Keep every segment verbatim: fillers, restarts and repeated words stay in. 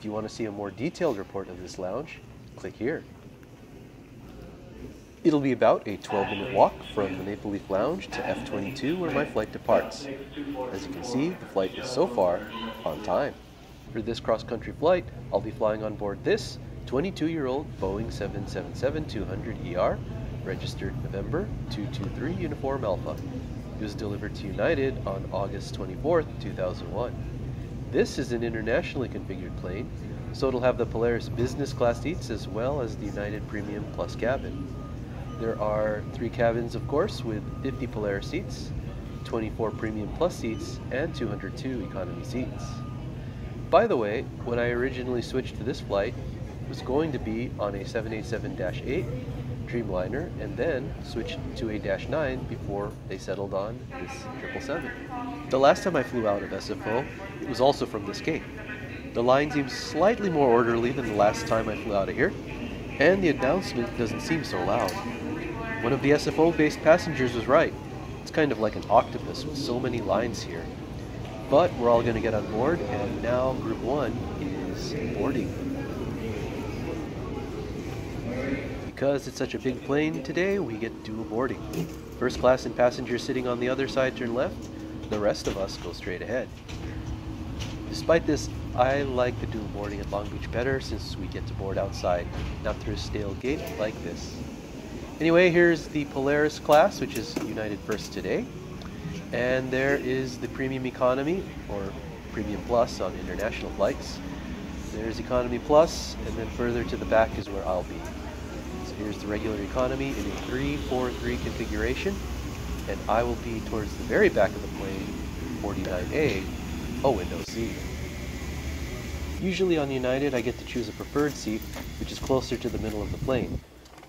If you want to see a more detailed report of this lounge, click here. It'll be about a twelve minute walk from the Maple Leaf Lounge to F twenty-two where my flight departs. As you can see, the flight is so far on time. For this cross-country flight, I'll be flying on board this twenty-two-year-old Boeing seven seventy-seven two hundred E R, registered November two two three Uniform Alpha. It was delivered to United on August twenty-fourth, two thousand one. This is an internationally configured plane, so it'll have the Polaris business class seats as well as the United Premium Plus cabin. There are three cabins, of course, with fifty Polaris seats, twenty-four Premium Plus seats, and two hundred two economy seats. By the way, when I originally switched to this flight, it was going to be on a seven eighty-seven dash eight Dreamliner and then switched to a Dash nine before they settled on this triple seven. The last time I flew out of S F O, it was also from this gate. The line seems slightly more orderly than the last time I flew out of here, and the announcement doesn't seem so loud. One of the S F O-based passengers was right. It's kind of like an octopus with so many lines here. But we're all going to get on board, and now Group one is boarding. Because it's such a big plane today, we get dual boarding. First class and passengers sitting on the other side turn left, the rest of us go straight ahead. Despite this, I like the dual boarding at Long Beach better since we get to board outside, not through a stale gate like this. Anyway, here's the Polaris class, which is United First today. And there is the Premium Economy, or Premium Plus on international flights. There's Economy Plus, and then further to the back is where I'll be. So here's the regular economy in a three four three configuration, and I will be towards the very back of the plane, forty-nine A, oh, window C. Usually on United, I get to choose a preferred seat, which is closer to the middle of the plane.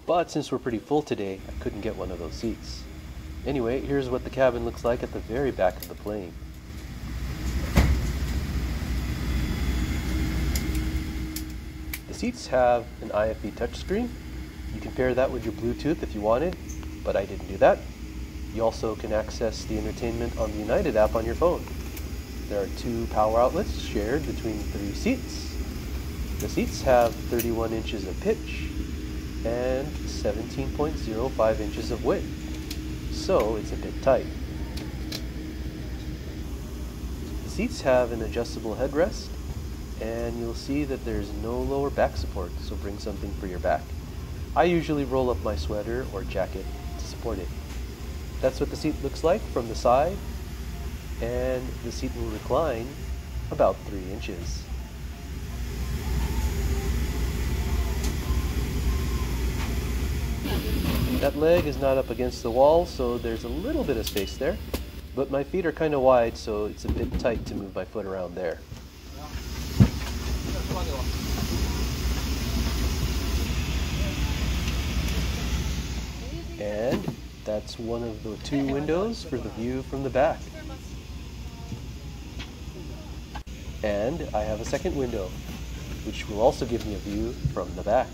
But since we're pretty full today, I couldn't get one of those seats. Anyway, here's what the cabin looks like at the very back of the plane. The seats have an I F E touchscreen. You can pair that with your Bluetooth if you wanted, but I didn't do that. You also can access the entertainment on the United app on your phone. There are two power outlets shared between the three seats. The seats have thirty-one inches of pitch and seventeen point zero five inches of width. So it's a bit tight. The seats have an adjustable headrest, and you'll see that there's no lower back support, so bring something for your back. I usually roll up my sweater or jacket to support it. That's what the seat looks like from the side, and the seat will recline about three inches. That leg is not up against the wall, so there's a little bit of space there, but my feet are kind of wide, so it's a bit tight to move my foot around there. And that's one of the two windows for the view from the back. And I have a second window, which will also give me a view from the back.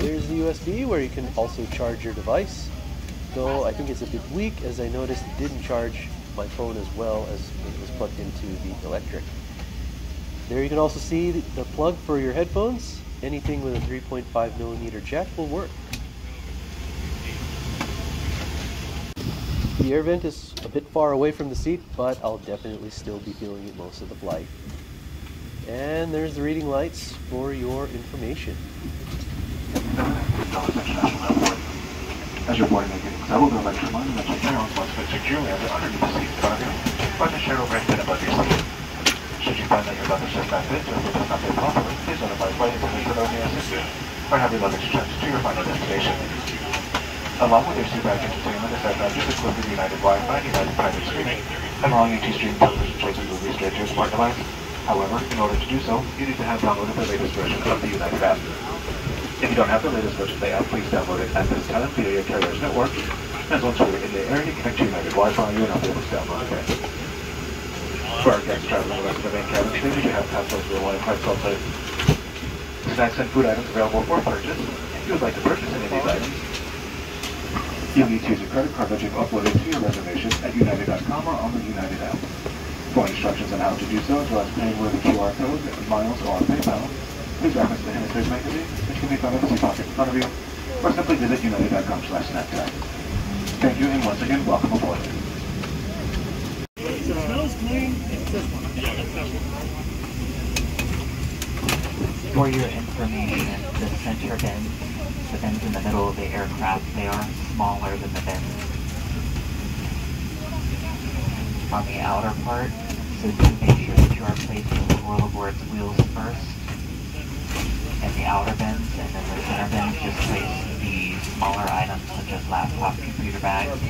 There's the U S B where you can also charge your device, though I think it's a bit weak as I noticed it didn't charge my phone as well as it was plugged into the electric. There you can also see the plug for your headphones. Anything with a three point five millimeter jack will work. The air vent is a bit far away from the seat, but I'll definitely still be feeling it most of the flight. And there's the reading lights for your information. Along with their seatback entertainment, this aircraft is equipped with United Wi-Fi and United Private Streaming, and allowing you to stream television shows and movies straight to your smart device. However, in order to do so, you need to have downloaded the latest version of the United app. If you don't have the latest version of the app, please download it at this time via your carrier's network, as once you're in the air, you connect to United Wi-Fi, you will not be able to download it. For our guests traveling with us in the main cabin, you need to have passwords for the Wi-Fi cell site. Snacks and food items available for purchase. If you would like to purchase any of these items, you'll need to use your credit card that you've uploaded to your reservation at united dot com. United Airlines. For instructions on how to do so, as well as paying with a Q R code, miles, or PayPal, please reference the Hemisphere's magazine, which can be found in the seat pocket in front of you, or simply visit united dot com slash snapchat. Thank you, and once again, welcome aboard. It smells clean. It's this one. Yeah, that's that one. For your information, the center bins, the bins in the middle of the aircraft, they are smaller than the bins on the outer part, so just make sure that you are placing the rollerboard's wheels first, and the outer bins, and then the center bins, just place the smaller items such as laptop, computer bags. The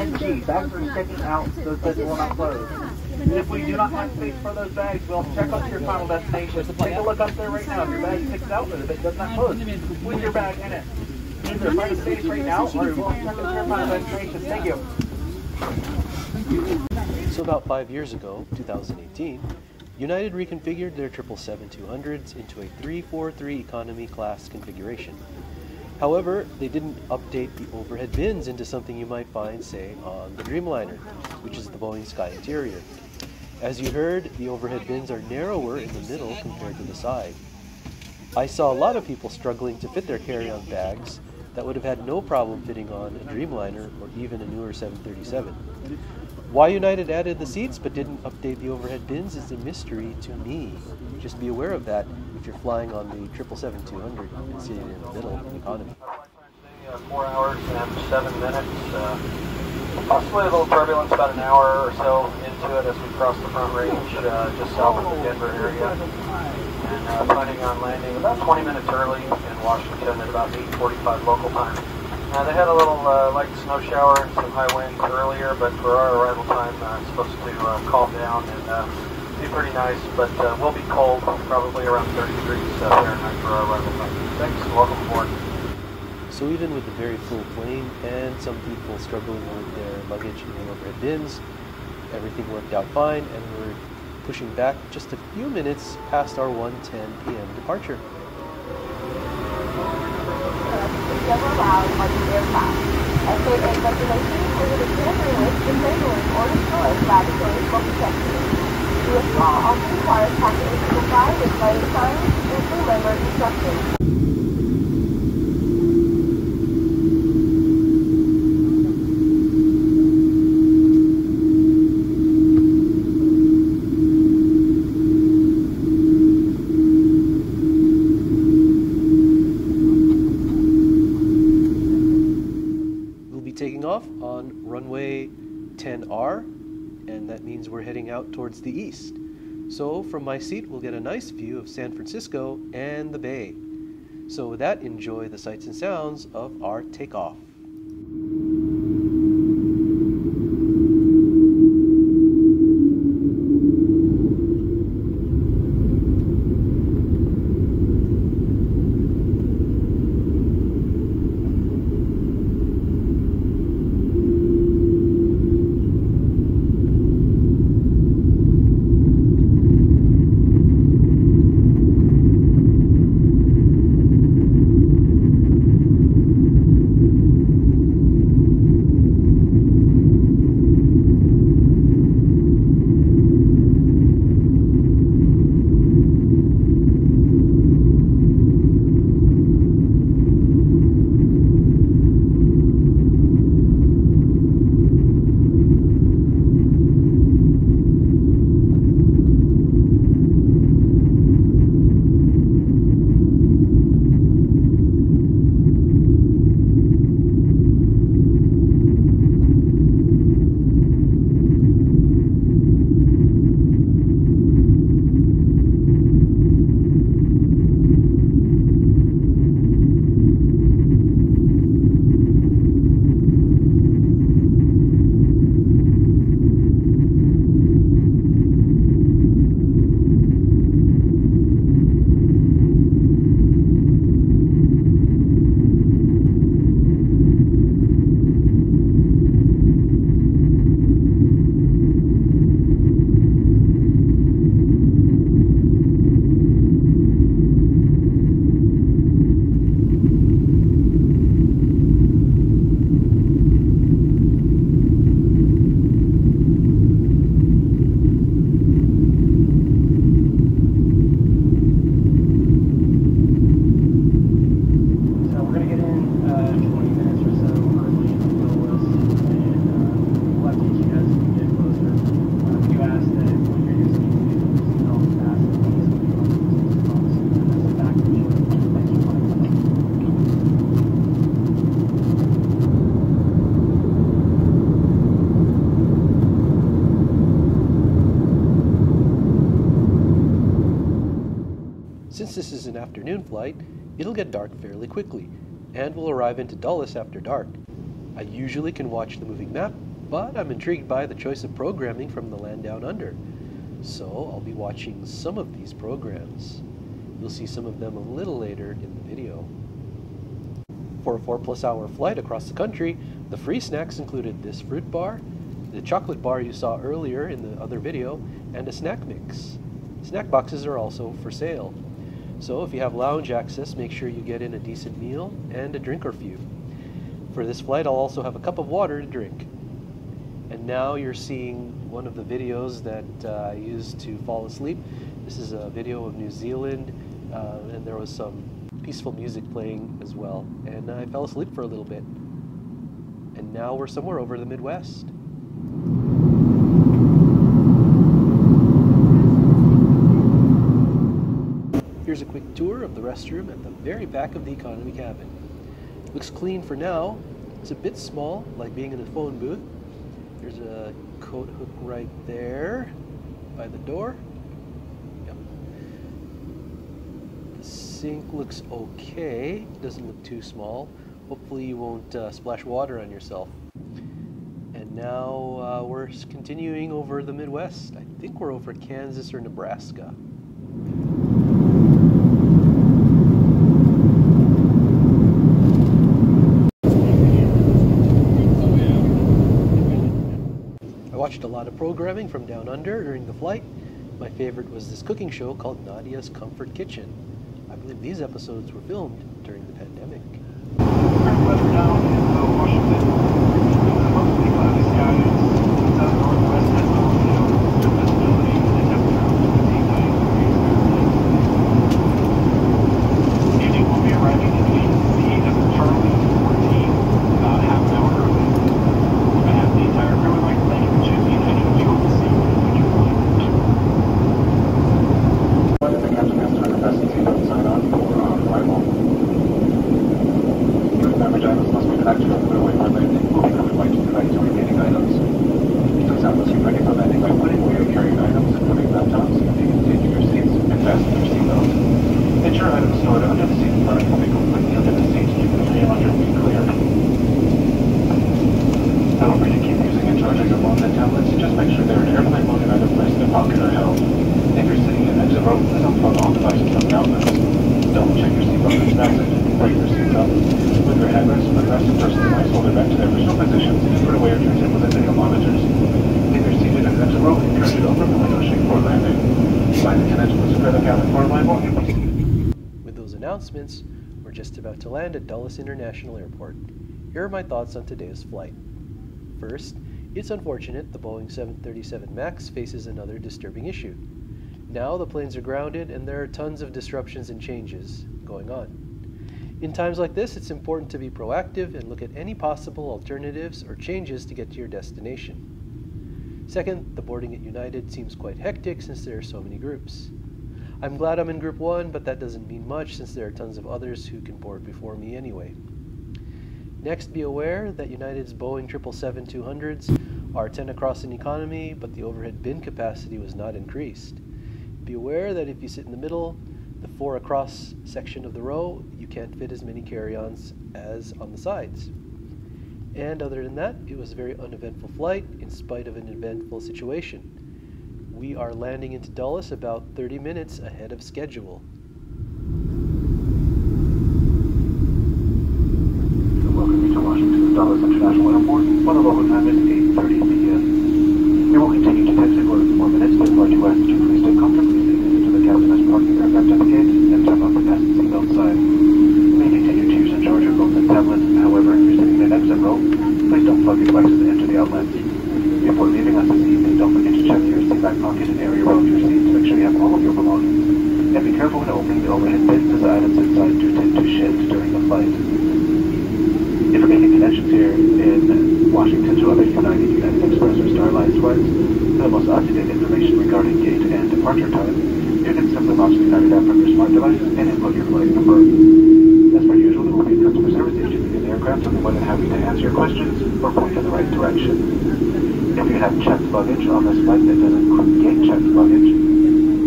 engine bags are taken out, those bins will not close. And if we do not have space for those bags, we'll check up to your final destination. Take a look up there right now. If your bag sticks out, but if it does not close, with your bag in it. Either find a space right now, or we will check up to your final destination. Thank you. So about five years ago, two thousand eighteen, United reconfigured their seven seventy-seven two hundreds into a three four three economy class configuration. However, they didn't update the overhead bins into something you might find, say, on the Dreamliner, which is the Boeing Sky Interior. As you heard, the overhead bins are narrower in the middle compared to the side. I saw a lot of people struggling to fit their carry-on bags that would have had no problem fitting on a Dreamliner or even a newer seven thirty-seven. Why United added the seats but didn't update the overhead bins is a mystery to me. Just be aware of that if you're flying on the seven seventy-seven two hundred and sitting in the middle of the economy. Four hours and seven minutes. Uh, possibly a little turbulence, about an hour or so into it as we cross the Front Range, uh, just south of the Denver area. And uh, planning on landing about twenty minutes early in Washington at about eight forty-five local time. Uh, they had a little uh, light snow shower and some high winds earlier, but for our arrival time, uh, it's supposed to uh, calm down and uh, be pretty nice, but uh, we'll be cold, probably around thirty degrees uh, Fahrenheit for our arrival time. Thanks, welcome aboard. So even with a very full plane and some people struggling with their luggage and their overhead bins, everything worked out fine, and we're pushing back just a few minutes past our one ten p m departure. Never allowed on the aircraft. S F O regulations prohibit interfering, disabling, or destroying laboratories for protection. U S law also requires passengers to comply with flight signs and to deliver instructions. ten R, and that means we're heading out towards the east. So from my seat we'll get a nice view of San Francisco and the Bay. So with that, enjoy the sights and sounds of our takeoff. flight, it'll get dark fairly quickly, and we'll arrive into Dulles after dark. I usually can watch the moving map, but I'm intrigued by the choice of programming from the land down under. So I'll be watching some of these programs. You'll see some of them a little later in the video. For a four plus hour flight across the country, the free snacks included this fruit bar, the chocolate bar you saw earlier in the other video, and a snack mix. Snack boxes are also for sale. So if you have lounge access, make sure you get in a decent meal and a drink or few. For this flight, I'll also have a cup of water to drink. And now you're seeing one of the videos that uh, I used to fall asleep. This is a video of New Zealand, uh, and there was some peaceful music playing as well. And I fell asleep for a little bit. And now we're somewhere over the Midwest. Here's a quick tour of the restroom at the very back of the economy cabin. Looks clean for now. It's a bit small, like being in a phone booth. There's a coat hook right there by the door. Yep. The sink looks okay. Doesn't look too small. Hopefully you won't uh, splash water on yourself. And now uh, we're continuing over the Midwest. I think we're over Kansas or Nebraska. Watched a lot of programming from down under during the flight. My favorite was this cooking show called Nadia's Comfort Kitchen. I believe these episodes were filmed during the pandemic. Announcements, we're just about to land at Dulles International Airport. Here are my thoughts on today's flight. First, it's unfortunate the Boeing seven thirty-seven max faces another disturbing issue. Now the planes are grounded and there are tons of disruptions and changes going on. In times like this, it's important to be proactive and look at any possible alternatives or changes to get to your destination. Second, the boarding at United seems quite hectic since there are so many groups. I'm glad I'm in group one, but that doesn't mean much since there are tons of others who can board before me anyway. Next, be aware that United's Boeing seven seventy-seven two hundreds are ten across in economy, but the overhead bin capacity was not increased. Be aware that if you sit in the middle, the four across section of the row, you can't fit as many carry-ons as on the sides. And other than that, it was a very uneventful flight in spite of an eventful situation. We are landing into Dulles about thirty minutes ahead of schedule. Welcome you to Washington, Dulles International Airport. On arrival time is eight thirty p m We will continue to taxi for four minutes before you ask to please stay comfortably seated into the cabin as parking aircraft at the gate and turn off the fasten seatbelt sign. You may continue to use and charge your phone and tablet. However, if you're sitting in an exit row, please don't plug your devices into the outlets. Before leaving us this evening, don't forget to check your seat back pocket and area around your seat to make sure you have all of your belongings. And be careful when opening the overhead bins as the items inside do tend to shed during the flight. If you're making connections here in Washington to other United, United Express, or Starline flights, for the most up-to-date information regarding gate and departure time, you can simply launch the United app from your smart device and input your flight number. As per usual, there will be a customer service agent in the aircraft, and more than happy to answer your questions or point in the right direction. If you have checked luggage on this flight that does include gate checked luggage,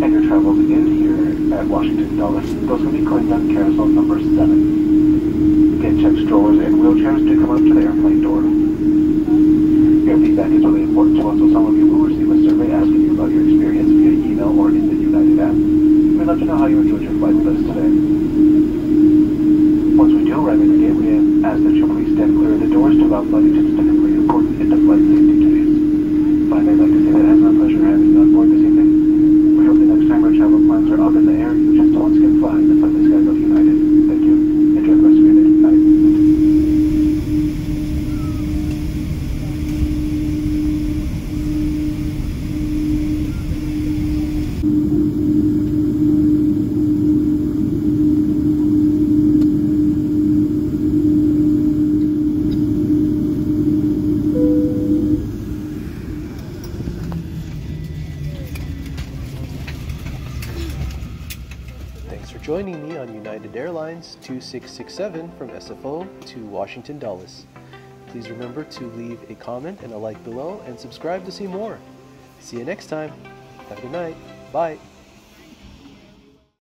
and your travels in here at Washington, Dulles. Those will be going on carousel number seven. Again, check strollers and wheelchairs to come up to the airplane door. Your feedback is really important to us, so some of you will receive a survey asking you about your experience via email or in the United app. We'd love to know how you enjoyed your flight with us today. Once we do arrive at the gate, we ask that you please stand clear of the doors to allow flight attendants to complete important end-of-flight safety duties. Finally, I'd like to say that it has been a pleasure having you on board this evening. We hope the next time our travel plans are up in the air, you just once can fly in the flightless skies of United. Thank you. Enjoy the rest of your day. Night. Joining me on United Airlines two six six seven from S F O to Washington, Dulles. Please remember to leave a comment and a like below and subscribe to see more. See you next time. Have a good night. Bye.